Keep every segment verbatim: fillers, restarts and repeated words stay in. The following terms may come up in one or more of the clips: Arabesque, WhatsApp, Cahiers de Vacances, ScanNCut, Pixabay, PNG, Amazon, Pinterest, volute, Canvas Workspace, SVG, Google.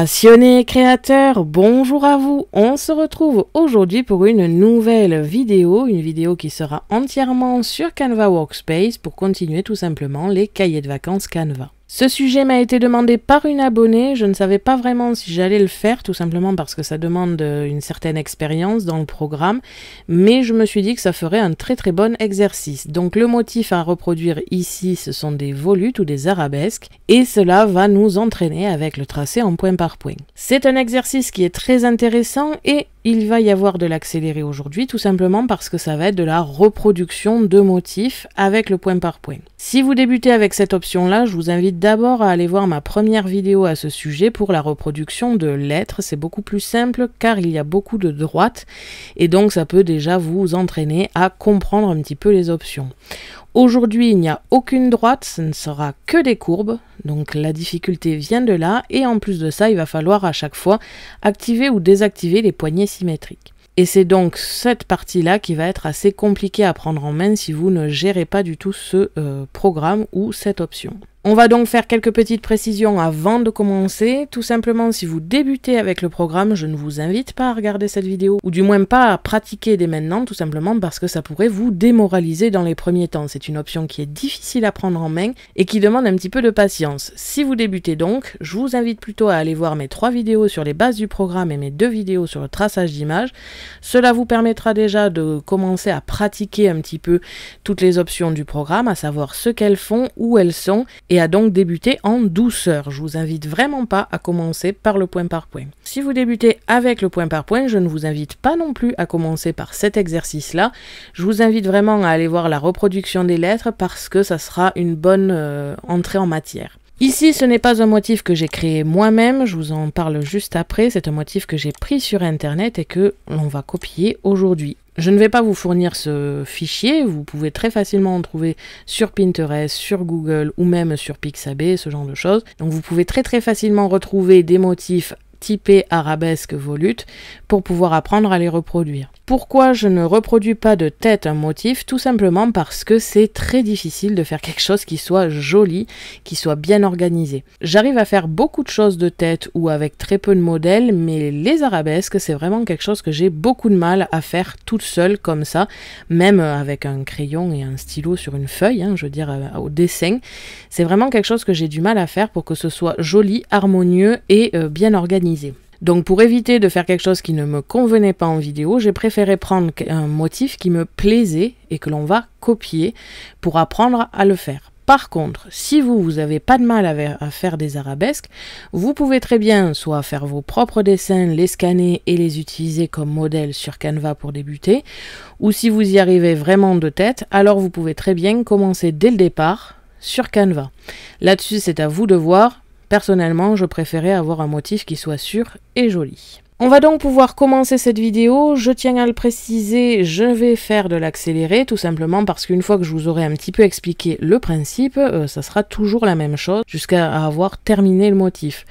Passionnés créateurs, bonjour à vous. On se retrouve aujourd'hui pour une nouvelle vidéo, une vidéo qui sera entièrement sur Canvas Workspace pour continuer tout simplement les cahiers de vacances Canvas. Ce sujet m'a été demandé par une abonnée, je ne savais pas vraiment si j'allais le faire, tout simplement parce que ça demande une certaine expérience dans le programme, mais je me suis dit que ça ferait un très très bon exercice. Donc le motif à reproduire ici, ce sont des volutes ou des arabesques, et cela va nous entraîner avec le tracé en point par point. C'est un exercice qui est très intéressant et il va y avoir de l'accéléré aujourd'hui, tout simplement parce que ça va être de la reproduction de motifs avec le point par point. Si vous débutez avec cette option-là, je vous invite d'abord à aller voir ma première vidéo à ce sujet pour la reproduction de lettres. C'est beaucoup plus simple car il y a beaucoup de droites et donc ça peut déjà vous entraîner à comprendre un petit peu les options. Aujourd'hui, il n'y a aucune droite, ce ne sera que des courbes, donc la difficulté vient de là, et en plus de ça, il va falloir à chaque fois activer ou désactiver les poignées symétriques. Et c'est donc cette partie-là qui va être assez compliquée à prendre en main si vous ne gérez pas du tout ce euh, programme ou cette option. On va donc faire quelques petites précisions avant de commencer. Tout simplement, si vous débutez avec le programme, je ne vous invite pas à regarder cette vidéo, ou du moins pas à pratiquer dès maintenant, tout simplement parce que ça pourrait vous démoraliser dans les premiers temps. C'est une option qui est difficile à prendre en main et qui demande un petit peu de patience. Si vous débutez donc, je vous invite plutôt à aller voir mes trois vidéos sur les bases du programme et mes deux vidéos sur le traçage d'images. Cela vous permettra déjà de commencer à pratiquer un petit peu toutes les options du programme, à savoir ce qu'elles font, où elles sont, et a donc débuté en douceur. Je vous invite vraiment pas à commencer par le point par point. Si vous débutez avec le point par point, je ne vous invite pas non plus à commencer par cet exercice-là. Je vous invite vraiment à aller voir la reproduction des lettres parce que ça sera une bonne euh, entrée en matière. Ici, ce n'est pas un motif que j'ai créé moi-même, je vous en parle juste après. C'est un motif que j'ai pris sur Internet et que l'on va copier aujourd'hui. Je ne vais pas vous fournir ce fichier, vous pouvez très facilement en trouver sur Pinterest, sur Google ou même sur Pixabay, ce genre de choses. Donc vous pouvez très très facilement retrouver des motifs typés arabesques, volutes, pour pouvoir apprendre à les reproduire. Pourquoi je ne reproduis pas de tête un motif? Tout simplement parce que c'est très difficile de faire quelque chose qui soit joli, qui soit bien organisé. J'arrive à faire beaucoup de choses de tête ou avec très peu de modèles, mais les arabesques, c'est vraiment quelque chose que j'ai beaucoup de mal à faire toute seule comme ça, même avec un crayon et un stylo sur une feuille, hein, je veux dire euh, au dessin. C'est vraiment quelque chose que j'ai du mal à faire pour que ce soit joli, harmonieux et euh, bien organisé. Donc pour éviter de faire quelque chose qui ne me convenait pas en vidéo, j'ai préféré prendre un motif qui me plaisait et que l'on va copier pour apprendre à le faire. Par contre, si vous, vous n'avez pas de mal à faire des arabesques, vous pouvez très bien soit faire vos propres dessins, les scanner et les utiliser comme modèle sur Canva pour débuter, ou si vous y arrivez vraiment de tête, alors vous pouvez très bien commencer dès le départ sur Canva. Là-dessus, c'est à vous de voir. Personnellement, je préférais avoir un motif qui soit sûr et joli. On va donc pouvoir commencer cette vidéo. Je tiens à le préciser, je vais faire de l'accéléré, tout simplement parce qu'une fois que je vous aurai un petit peu expliqué le principe, euh, ça sera toujours la même chose jusqu'à avoir terminé le motif.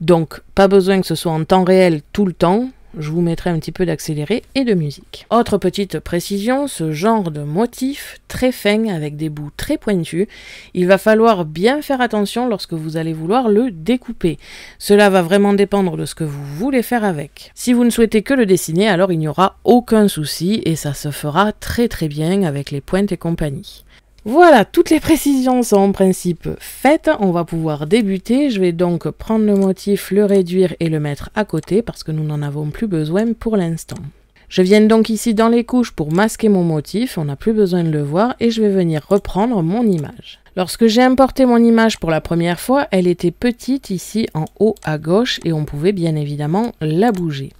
Donc, pas besoin que ce soit en temps réel tout le temps. Je vous mettrai un petit peu d'accéléré et de musique. Autre petite précision, ce genre de motif très fin avec des bouts très pointus, il va falloir bien faire attention lorsque vous allez vouloir le découper. Cela va vraiment dépendre de ce que vous voulez faire avec. Si vous ne souhaitez que le dessiner, alors il n'y aura aucun souci et ça se fera très très bien avec les pointes et compagnie. Voilà, toutes les précisions sont en principe faites, on va pouvoir débuter. Je vais donc prendre le motif, le réduire et le mettre à côté parce que nous n'en avons plus besoin pour l'instant. Je viens donc ici dans les couches pour masquer mon motif, on n'a plus besoin de le voir et je vais venir reprendre mon image. Lorsque j'ai importé mon image pour la première fois, elle était petite ici en haut à gauche et on pouvait bien évidemment la bouger.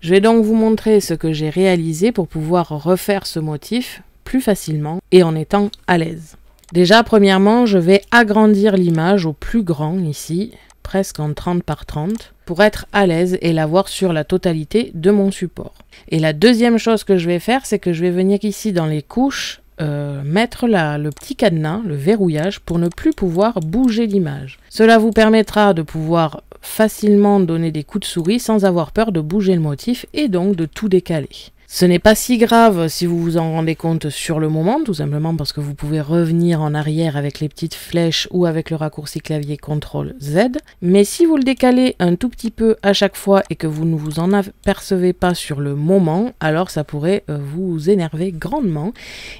Je vais donc vous montrer ce que j'ai réalisé pour pouvoir refaire ce motif plus facilement et en étant à l'aise. Déjà, premièrement, je vais agrandir l'image au plus grand ici, presque en trente par trente, pour être à l'aise et l'avoir sur la totalité de mon support. Et la deuxième chose que je vais faire, c'est que je vais venir ici dans les couches, euh, mettre la, le petit cadenas, le verrouillage, pour ne plus pouvoir bouger l'image. Cela vous permettra de pouvoir facilement donner des coups de souris sans avoir peur de bouger le motif et donc de tout décaler. Ce n'est pas si grave si vous vous en rendez compte sur le moment, tout simplement parce que vous pouvez revenir en arrière avec les petites flèches ou avec le raccourci clavier contrôle Z. Mais si vous le décalez un tout petit peu à chaque fois et que vous ne vous en apercevez pas sur le moment, alors ça pourrait vous énerver grandement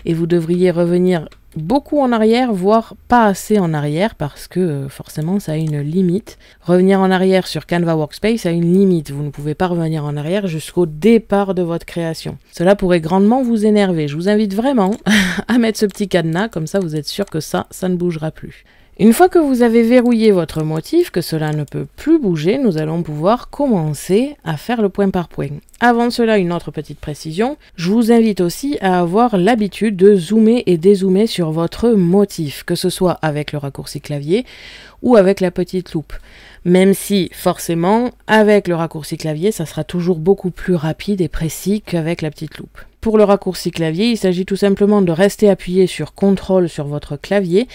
et vous devriez revenir beaucoup en arrière, voire pas assez en arrière, parce que euh, forcément ça a une limite. Revenir en arrière sur Canvas Workspace a une limite, vous ne pouvez pas revenir en arrière jusqu'au départ de votre création. Cela pourrait grandement vous énerver, je vous invite vraiment à mettre ce petit cadenas, comme ça vous êtes sûr que ça, ça ne bougera plus. Une fois que vous avez verrouillé votre motif, que cela ne peut plus bouger, nous allons pouvoir commencer à faire le point par point. Avant cela, une autre petite précision, je vous invite aussi à avoir l'habitude de zoomer et dézoomer sur votre motif, que ce soit avec le raccourci clavier ou avec la petite loupe. Même si, forcément, avec le raccourci clavier, ça sera toujours beaucoup plus rapide et précis qu'avec la petite loupe. Pour le raccourci clavier, il s'agit tout simplement de rester appuyé sur contrôle sur votre clavier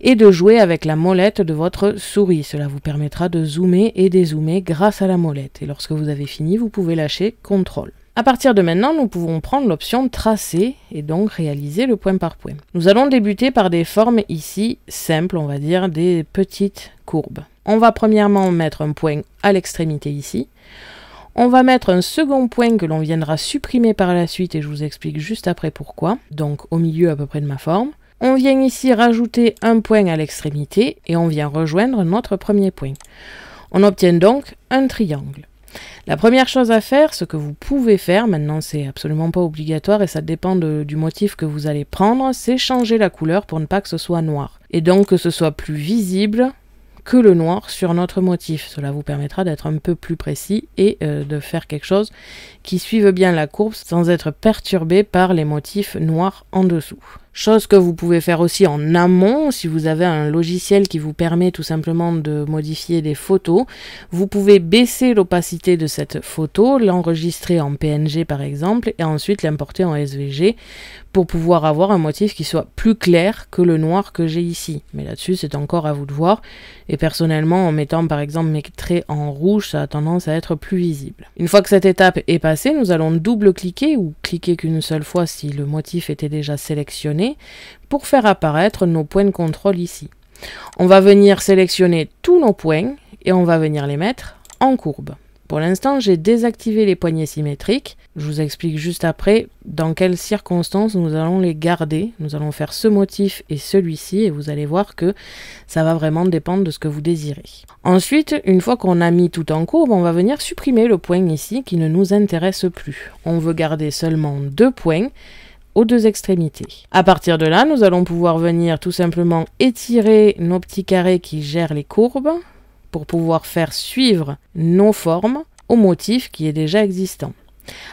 et de jouer avec la molette de votre souris. Cela vous permettra de zoomer et dézoomer grâce à la molette. Et lorsque vous avez fini, vous pouvez lâcher contrôle. À partir de maintenant, nous pouvons prendre l'option tracer et donc réaliser le point par point. Nous allons débuter par des formes ici simples, on va dire des petites courbes. On va premièrement mettre un point à l'extrémité ici. On va mettre un second point que l'on viendra supprimer par la suite et je vous explique juste après pourquoi. Donc au milieu à peu près de ma forme. On vient ici rajouter un point à l'extrémité et on vient rejoindre notre premier point. On obtient donc un triangle. La première chose à faire, ce que vous pouvez faire, maintenant c'est absolument pas obligatoire et ça dépend de, du motif que vous allez prendre, c'est changer la couleur pour ne pas que ce soit noir. Et donc que ce soit plus visible que le noir sur notre motif. Cela vous permettra d'être un peu plus précis et euh, de faire quelque chose qui suive bien la courbe sans être perturbé par les motifs noirs en dessous. Chose que vous pouvez faire aussi en amont, si vous avez un logiciel qui vous permet tout simplement de modifier des photos, vous pouvez baisser l'opacité de cette photo, l'enregistrer en P N G par exemple, et ensuite l'importer en S V G pour pouvoir avoir un motif qui soit plus clair que le noir que j'ai ici. Mais là-dessus, c'est encore à vous de voir. Et personnellement, en mettant par exemple mes traits en rouge, ça a tendance à être plus visible. Une fois que cette étape est passée, nous allons double-cliquer ou cliquer qu'une seule fois si le motif était déjà sélectionné, pour faire apparaître nos points de contrôle ici. On va venir sélectionner tous nos points et on va venir les mettre en courbe. Pour l'instant, j'ai désactivé les poignées symétriques. Je vous explique juste après dans quelles circonstances nous allons les garder. Nous allons faire ce motif et celui-ci et vous allez voir que ça va vraiment dépendre de ce que vous désirez. Ensuite, une fois qu'on a mis tout en courbe, on va venir supprimer le point ici qui ne nous intéresse plus. On veut garder seulement deux points aux deux extrémités. À partir de là, nous allons pouvoir venir tout simplement étirer nos petits carrés qui gèrent les courbes pour pouvoir faire suivre nos formes au motif qui est déjà existant.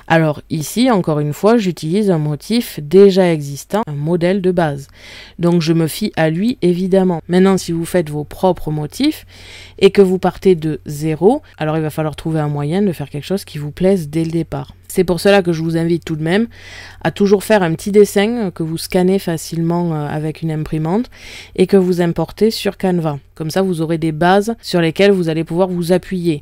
Alors ici, encore une fois, j'utilise un motif déjà existant, un modèle de base. Donc je me fie à lui, évidemment. Maintenant, si vous faites vos propres motifs et que vous partez de zéro, alors il va falloir trouver un moyen de faire quelque chose qui vous plaise dès le départ. C'est pour cela que je vous invite tout de même à toujours faire un petit dessin que vous scannez facilement avec une imprimante et que vous importez sur Canva. Comme ça, vous aurez des bases sur lesquelles vous allez pouvoir vous appuyer.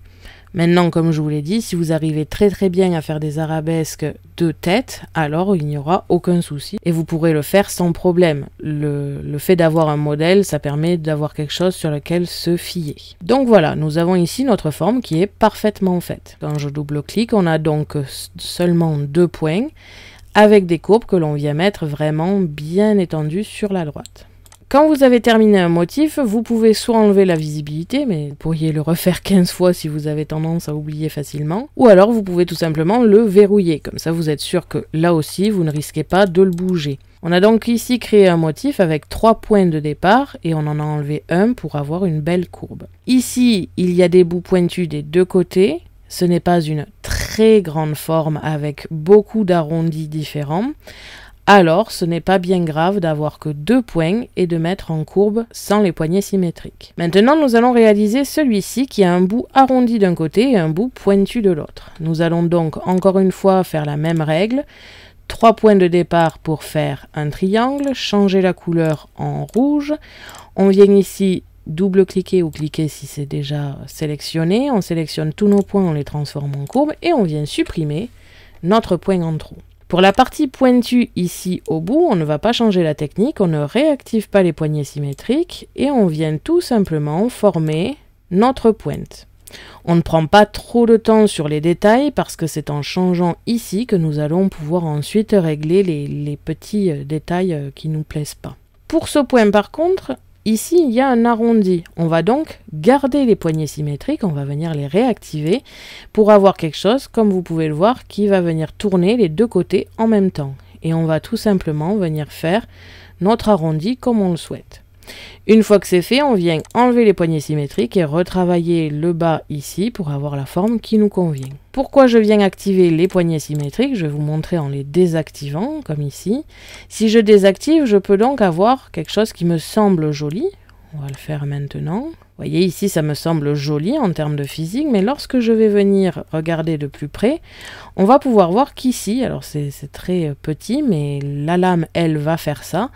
Maintenant, comme je vous l'ai dit, si vous arrivez très très bien à faire des arabesques de tête, alors il n'y aura aucun souci et vous pourrez le faire sans problème. Le, le fait d'avoir un modèle, ça permet d'avoir quelque chose sur lequel se fier. Donc voilà, nous avons ici notre forme qui est parfaitement faite. Quand je double-clique, on a donc seulement deux points avec des courbes que l'on vient mettre vraiment bien étendues sur la droite. Quand vous avez terminé un motif, vous pouvez soit enlever la visibilité, mais vous pourriez le refaire quinze fois si vous avez tendance à oublier facilement, ou alors vous pouvez tout simplement le verrouiller, comme ça vous êtes sûr que là aussi vous ne risquez pas de le bouger. On a donc ici créé un motif avec trois points de départ et on en a enlevé un pour avoir une belle courbe. Ici, il y a des bouts pointus des deux côtés, ce n'est pas une très grande forme avec beaucoup d'arrondis différents. Alors, ce n'est pas bien grave d'avoir que deux points et de mettre en courbe sans les poignées symétriques. Maintenant, nous allons réaliser celui-ci qui a un bout arrondi d'un côté et un bout pointu de l'autre. Nous allons donc encore une fois faire la même règle. Trois points de départ pour faire un triangle, changer la couleur en rouge. On vient ici double-cliquer ou cliquer si c'est déjà sélectionné. On sélectionne tous nos points, on les transforme en courbe et on vient supprimer notre point en trou. Pour la partie pointue ici au bout, on ne va pas changer la technique, on ne réactive pas les poignées symétriques et on vient tout simplement former notre pointe. On ne prend pas trop de temps sur les détails parce que c'est en changeant ici que nous allons pouvoir ensuite régler les, les petits détails qui ne nous plaisent pas. Pour ce point par contre, ici il y a un arrondi. On va donc garder les poignées symétriques, on va venir les réactiver pour avoir quelque chose, comme vous pouvez le voir, qui va venir tourner les deux côtés en même temps. Et on va tout simplement venir faire notre arrondi comme on le souhaite. Une fois que c'est fait, on vient enlever les poignées symétriques et retravailler le bas ici pour avoir la forme qui nous convient. Pourquoi je viens activer les poignées symétriques? Je vais vous montrer en les désactivant, comme ici. Si je désactive, je peux donc avoir quelque chose qui me semble joli. On va le faire maintenant. Vous voyez ici, ça me semble joli en termes de physique, mais lorsque je vais venir regarder de plus près, on va pouvoir voir qu'ici, alors c'est très petit, mais la lame, elle, va faire ça.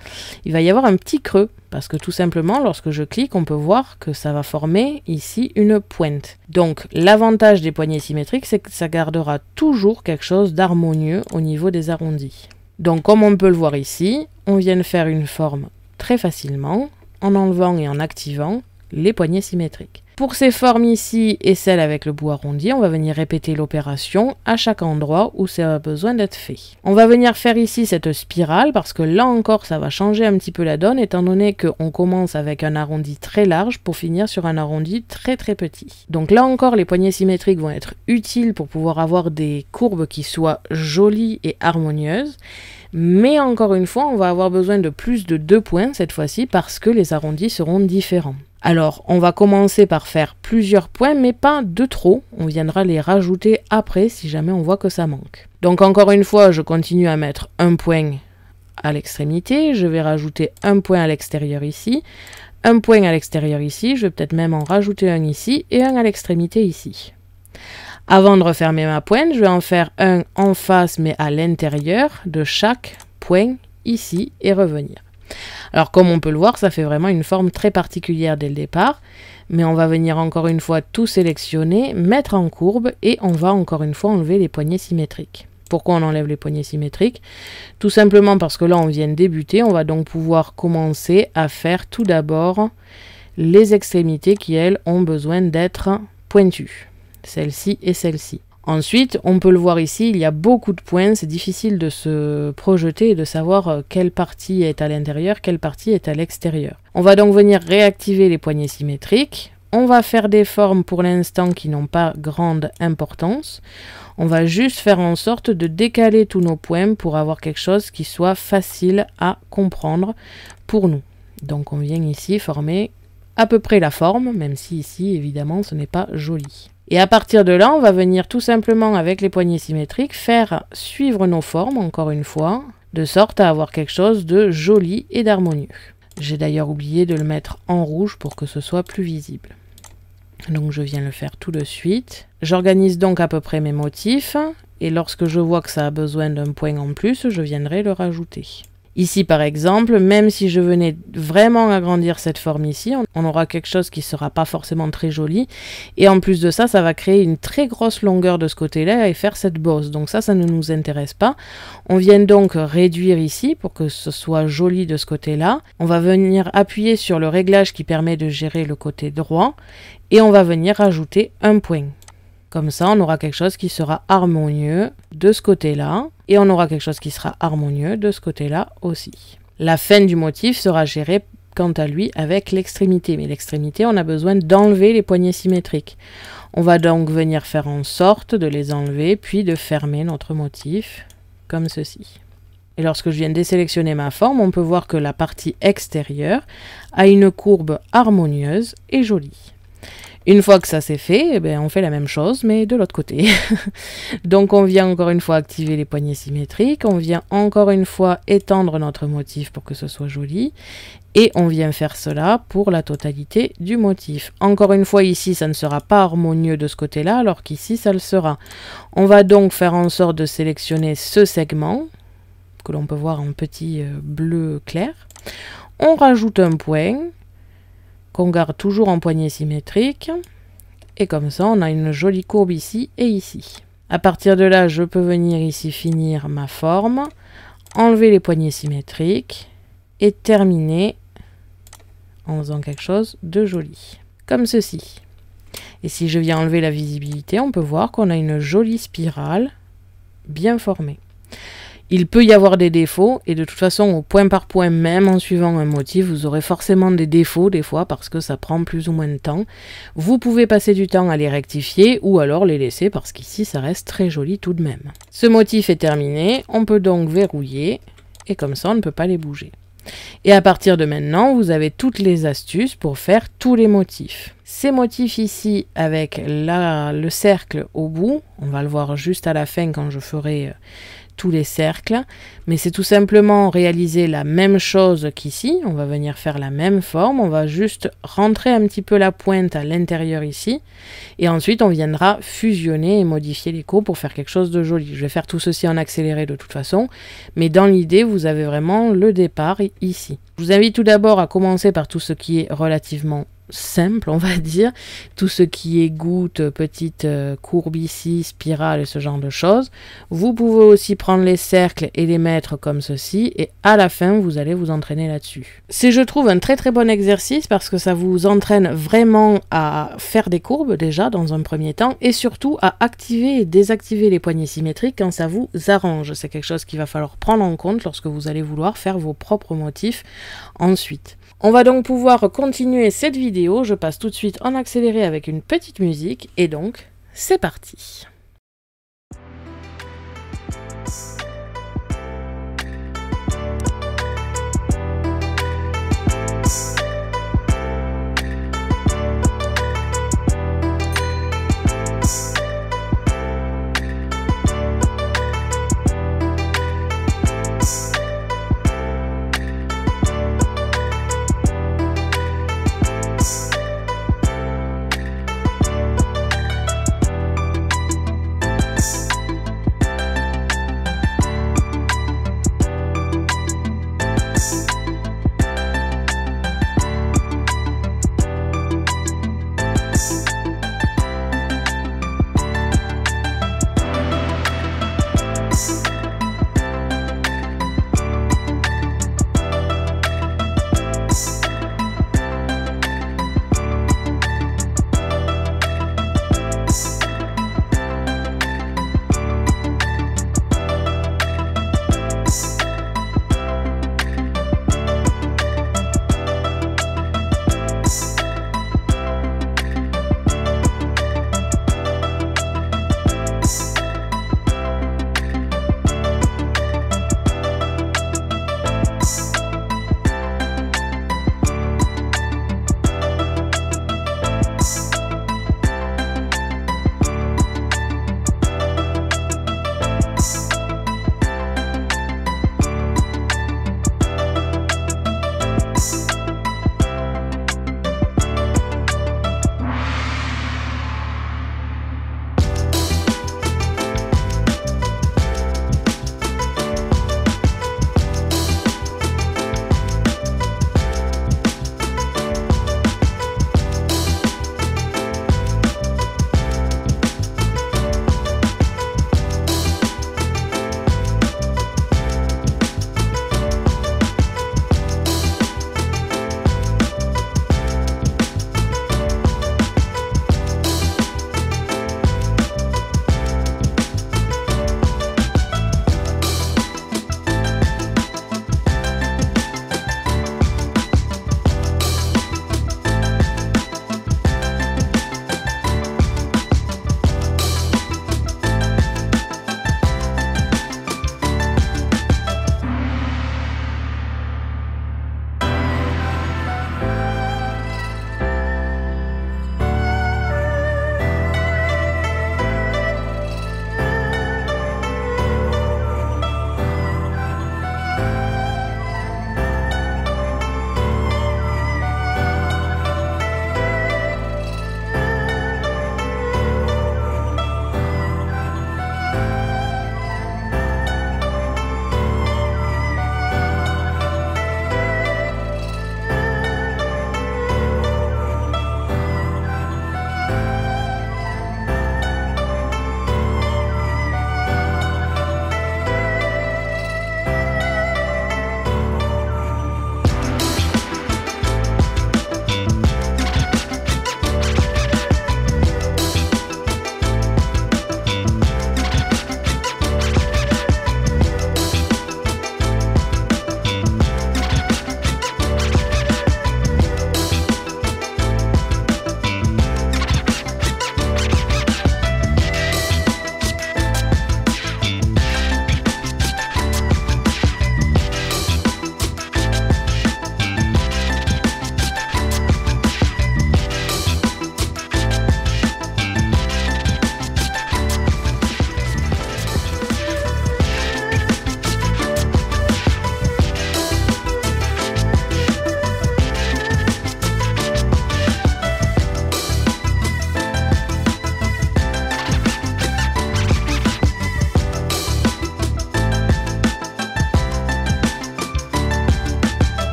Il va y avoir un petit creux, parce que tout simplement, lorsque je clique, on peut voir que ça va former ici une pointe. Donc, l'avantage des poignées symétriques, c'est que ça gardera toujours quelque chose d'harmonieux au niveau des arrondis. Donc, comme on peut le voir ici, on vient faire une forme très facilement, en enlevant et en activant les poignées symétriques. Pour ces formes ici et celles avec le bout arrondi, on va venir répéter l'opération à chaque endroit où ça a besoin d'être fait. On va venir faire ici cette spirale parce que là encore ça va changer un petit peu la donne étant donné qu'on commence avec un arrondi très large pour finir sur un arrondi très très petit. Donc là encore les poignées symétriques vont être utiles pour pouvoir avoir des courbes qui soient jolies et harmonieuses. Mais encore une fois, on va avoir besoin de plus de deux points cette fois-ci parce que les arrondis seront différents. Alors, on va commencer par faire plusieurs points, mais pas de trop. On viendra les rajouter après si jamais on voit que ça manque. Donc encore une fois, je continue à mettre un point à l'extrémité. Je vais rajouter un point à l'extérieur ici, un point à l'extérieur ici. Je vais peut-être même en rajouter un ici et un à l'extrémité ici. Avant de refermer ma pointe, je vais en faire un en face, mais à l'intérieur de chaque point ici et revenir. Alors comme on peut le voir, ça fait vraiment une forme très particulière dès le départ, mais on va venir encore une fois tout sélectionner, mettre en courbe et on va encore une fois enlever les poignées symétriques. Pourquoi on enlève les poignées symétriques? Tout simplement parce que là on vient de débuter, on va donc pouvoir commencer à faire tout d'abord les extrémités qui elles ont besoin d'être pointues, celle-ci et celle-ci. Ensuite, on peut le voir ici, il y a beaucoup de points, c'est difficile de se projeter et de savoir quelle partie est à l'intérieur, quelle partie est à l'extérieur. On va donc venir réactiver les poignées symétriques. On va faire des formes pour l'instant qui n'ont pas grande importance. On va juste faire en sorte de décaler tous nos points pour avoir quelque chose qui soit facile à comprendre pour nous. Donc on vient ici former à peu près la forme, même si ici évidemment ce n'est pas joli. Et à partir de là, on va venir tout simplement avec les poignées symétriques faire suivre nos formes, encore une fois, de sorte à avoir quelque chose de joli et d'harmonieux. J'ai d'ailleurs oublié de le mettre en rouge pour que ce soit plus visible. Donc je viens le faire tout de suite. J'organise donc à peu près mes motifs et lorsque je vois que ça a besoin d'un point en plus, je viendrai le rajouter. Ici par exemple, même si je venais vraiment agrandir cette forme ici, on aura quelque chose qui ne sera pas forcément très joli. Et en plus de ça, ça va créer une très grosse longueur de ce côté-là et faire cette bosse. Donc ça, ça ne nous intéresse pas. On vient donc réduire ici pour que ce soit joli de ce côté-là. On va venir appuyer sur le réglage qui permet de gérer le côté droit. Et on va venir rajouter un point. Comme ça, on aura quelque chose qui sera harmonieux de ce côté-là. Et on aura quelque chose qui sera harmonieux de ce côté-là aussi. La fin du motif sera gérée quant à lui avec l'extrémité. Mais l'extrémité, on a besoin d'enlever les poignées symétriques. On va donc venir faire en sorte de les enlever, puis de fermer notre motif comme ceci. Et lorsque je viens de désélectionner ma forme, on peut voir que la partie extérieure a une courbe harmonieuse et jolie. Une fois que ça c'est fait, eh bien, on fait la même chose, mais de l'autre côté. Donc on vient encore une fois activer les poignées symétriques, on vient encore une fois étendre notre motif pour que ce soit joli, et on vient faire cela pour la totalité du motif. Encore une fois ici, ça ne sera pas harmonieux de ce côté-là, alors qu'ici ça le sera. On va donc faire en sorte de sélectionner ce segment, que l'on peut voir en petit bleu clair. On rajoute un point, qu'on garde toujours en poignée symétrique, et comme ça on a une jolie courbe ici et ici. À partir de là, je peux venir ici finir ma forme, enlever les poignées symétriques et terminer en faisant quelque chose de joli, comme ceci. Et si je viens enlever la visibilité, on peut voir qu'on a une jolie spirale bien formée. Il peut y avoir des défauts, et de toute façon, au point par point, même en suivant un motif, vous aurez forcément des défauts des fois, parce que ça prend plus ou moins de temps. Vous pouvez passer du temps à les rectifier, ou alors les laisser, parce qu'ici, ça reste très joli tout de même. Ce motif est terminé, on peut donc verrouiller, et comme ça, on ne peut pas les bouger. Et à partir de maintenant, vous avez toutes les astuces pour faire tous les motifs. Ces motifs ici, avec la, le cercle au bout, on va le voir juste à la fin quand je ferai euh, tous les cercles, mais c'est tout simplement réaliser la même chose qu'ici. On va venir faire la même forme, on va juste rentrer un petit peu la pointe à l'intérieur ici, et ensuite on viendra fusionner et modifier les cours pour faire quelque chose de joli. Je vais faire tout ceci en accéléré de toute façon, mais dans l'idée vous avez vraiment le départ ici. Je vous invite tout d'abord à commencer par tout ce qui est relativement simple, on va dire, tout ce qui est goutte, petite euh, courbe ici, spirale et ce genre de choses. Vous pouvez aussi prendre les cercles et les mettre comme ceci, et à la fin vous allez vous entraîner là-dessus. C'est, je trouve, un très très bon exercice parce que ça vous entraîne vraiment à faire des courbes déjà dans un premier temps, et surtout à activer et désactiver les poignées symétriques quand ça vous arrange. C'est quelque chose qu'il va falloir prendre en compte lorsque vous allez vouloir faire vos propres motifs ensuite. On va donc pouvoir continuer cette vidéo, je passe tout de suite en accéléré avec une petite musique, et donc c'est parti!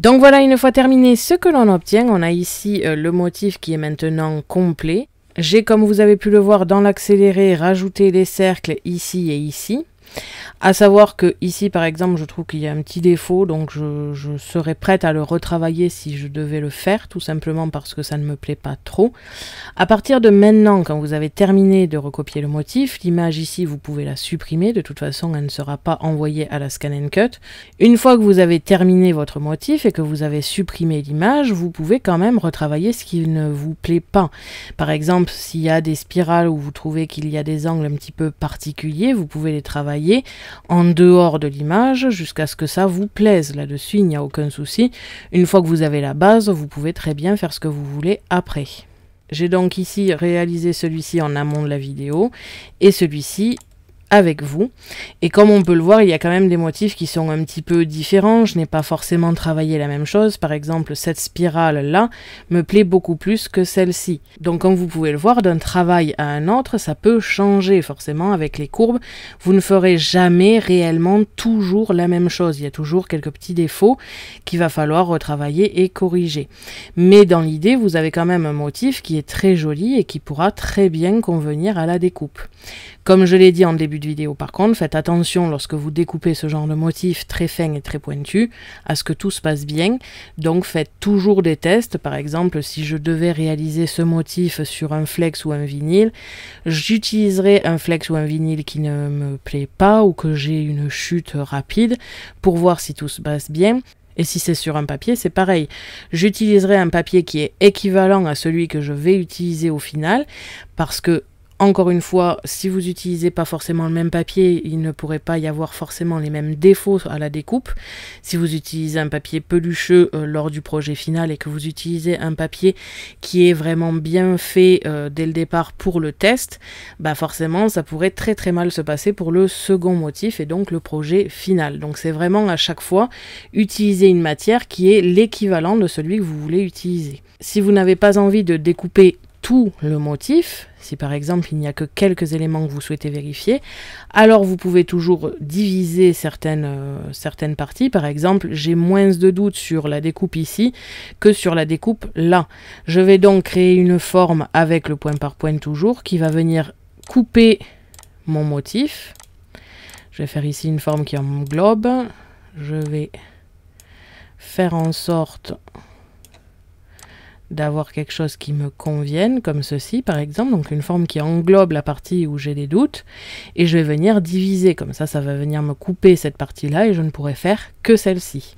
Donc voilà, une fois terminé, ce que l'on obtient, on a ici euh, le motif qui est maintenant complet. J'ai, comme vous avez pu le voir dans l'accéléré, rajouté les cercles ici et ici. À savoir que ici, par exemple, je trouve qu'il y a un petit défaut, donc je, je serais prête à le retravailler si je devais le faire, tout simplement parce que ça ne me plaît pas trop. À partir de maintenant, quand vous avez terminé de recopier le motif, l'image ici, vous pouvez la supprimer. De toute façon, elle ne sera pas envoyée à la ScanNCut. Une fois que vous avez terminé votre motif et que vous avez supprimé l'image, vous pouvez quand même retravailler ce qui ne vous plaît pas. Par exemple, s'il y a des spirales où vous trouvez qu'il y a des angles un petit peu particuliers, vous pouvez les travailler en dehors de l'image jusqu'à ce que ça vous plaise. Là-dessus, il n'y a aucun souci. Une fois que vous avez la base, vous pouvez très bien faire ce que vous voulez après. J'ai donc ici réalisé celui-ci en amont de la vidéo et celui-ci avec vous. Et comme on peut le voir, il y a quand même des motifs qui sont un petit peu différents. Je n'ai pas forcément travaillé la même chose. Par exemple, cette spirale-là me plaît beaucoup plus que celle-ci. Donc, comme vous pouvez le voir, d'un travail à un autre, ça peut changer forcément avec les courbes. Vous ne ferez jamais réellement toujours la même chose. Il y a toujours quelques petits défauts qu'il va falloir retravailler et corriger. Mais dans l'idée, vous avez quand même un motif qui est très joli et qui pourra très bien convenir à la découpe. Comme je l'ai dit en début de vidéo, par contre, faites attention lorsque vous découpez ce genre de motif très fin et très pointu à ce que tout se passe bien. Donc faites toujours des tests. Par exemple, si je devais réaliser ce motif sur un flex ou un vinyle, j'utiliserai un flex ou un vinyle qui ne me plaît pas ou que j'ai une chute rapide pour voir si tout se passe bien. Et si c'est sur un papier, c'est pareil. J'utiliserai un papier qui est équivalent à celui que je vais utiliser au final parce que, encore une fois, si vous n'utilisez pas forcément le même papier, il ne pourrait pas y avoir forcément les mêmes défauts à la découpe. Si vous utilisez un papier pelucheux euh, lors du projet final et que vous utilisez un papier qui est vraiment bien fait euh, dès le départ pour le test, bah forcément ça pourrait très très mal se passer pour le second motif et donc le projet final. Donc c'est vraiment à chaque fois utiliser une matière qui est l'équivalent de celui que vous voulez utiliser. Si vous n'avez pas envie de découper tout le motif, si par exemple il n'y a que quelques éléments que vous souhaitez vérifier, alors vous pouvez toujours diviser certaines, euh, certaines parties. Par exemple, j'ai moins de doutes sur la découpe ici que sur la découpe là. Je vais donc créer une forme avec le point par point toujours qui va venir couper mon motif. Je vais faire ici une forme qui englobe. Je vais faire en sorte d'avoir quelque chose qui me convienne, comme ceci par exemple, donc une forme qui englobe la partie où j'ai des doutes, et je vais venir diviser, comme ça, ça va venir me couper cette partie-là, et je ne pourrai faire que celle-ci.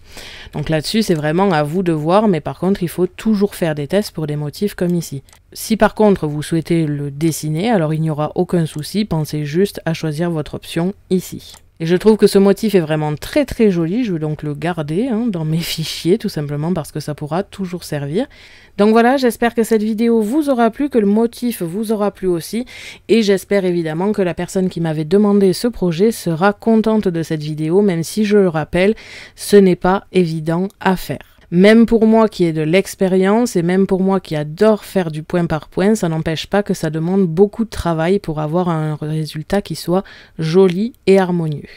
Donc là-dessus, c'est vraiment à vous de voir, mais par contre, il faut toujours faire des tests pour des motifs comme ici. Si par contre, vous souhaitez le dessiner, alors il n'y aura aucun souci, pensez juste à choisir votre option ici. Et je trouve que ce motif est vraiment très très joli, je vais donc le garder hein, dans mes fichiers tout simplement parce que ça pourra toujours servir. Donc voilà, j'espère que cette vidéo vous aura plu, que le motif vous aura plu aussi et j'espère évidemment que la personne qui m'avait demandé ce projet sera contente de cette vidéo, même si je le rappelle, ce n'est pas évident à faire. Même pour moi qui ai de l'expérience et même pour moi qui adore faire du point par point, ça n'empêche pas que ça demande beaucoup de travail pour avoir un résultat qui soit joli et harmonieux.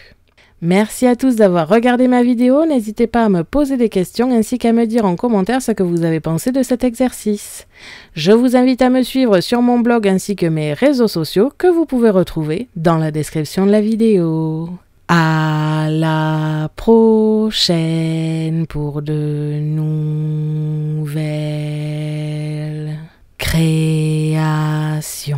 Merci à tous d'avoir regardé ma vidéo, n'hésitez pas à me poser des questions ainsi qu'à me dire en commentaire ce que vous avez pensé de cet exercice. Je vous invite à me suivre sur mon blog ainsi que mes réseaux sociaux que vous pouvez retrouver dans la description de la vidéo. À la prochaine pour de nouvelles créations.